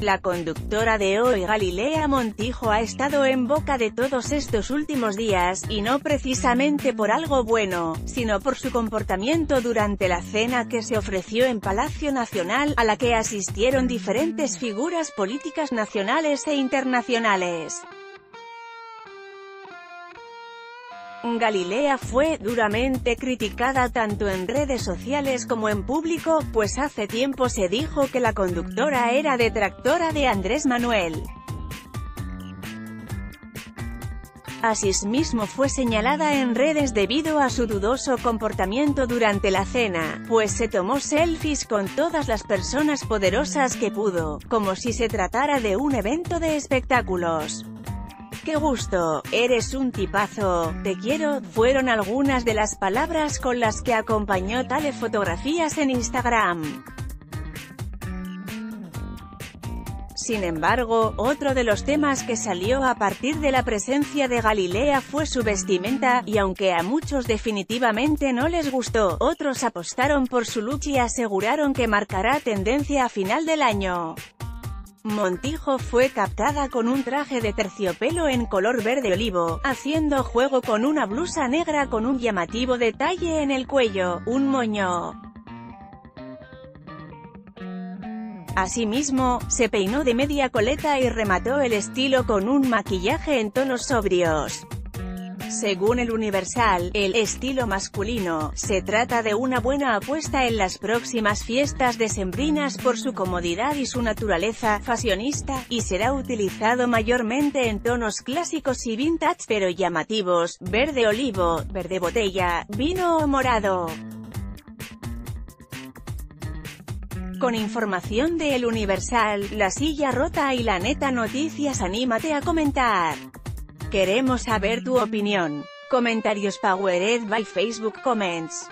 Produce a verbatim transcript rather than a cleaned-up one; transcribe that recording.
La conductora de Hoy, Galilea Montijo, ha estado en boca de todos estos últimos días, y no precisamente por algo bueno, sino por su comportamiento durante la cena que se ofreció en Palacio Nacional, a la que asistieron diferentes figuras políticas nacionales e internacionales. Galilea fue duramente criticada tanto en redes sociales como en público, pues hace tiempo se dijo que la conductora era detractora de Andrés Manuel. Asimismo fue señalada en redes debido a su dudoso comportamiento durante la cena, pues se tomó selfies con todas las personas poderosas que pudo, como si se tratara de un evento de espectáculos. «Qué gusto, eres un tipazo, te quiero», fueron algunas de las palabras con las que acompañó tales fotografías en Instagram. Sin embargo, otro de los temas que salió a partir de la presencia de Galilea fue su vestimenta, y aunque a muchos definitivamente no les gustó, otros apostaron por su look y aseguraron que marcará tendencia a final del año. Montijo fue captada con un traje de terciopelo en color verde olivo, haciendo juego con una blusa negra con un llamativo detalle en el cuello, un moño. Asimismo, se peinó de media coleta y remató el estilo con un maquillaje en tonos sobrios. Según El Universal, el estilo masculino se trata de una buena apuesta en las próximas fiestas decembrinas por su comodidad y su naturaleza fashionista, y será utilizado mayormente en tonos clásicos y vintage pero llamativos: verde olivo, verde botella, vino o morado. Con información de El Universal, La Silla Rota y La Neta Noticias, anímate a comentar. Queremos saber tu opinión. Comentarios powered by Facebook Comments.